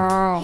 Wow.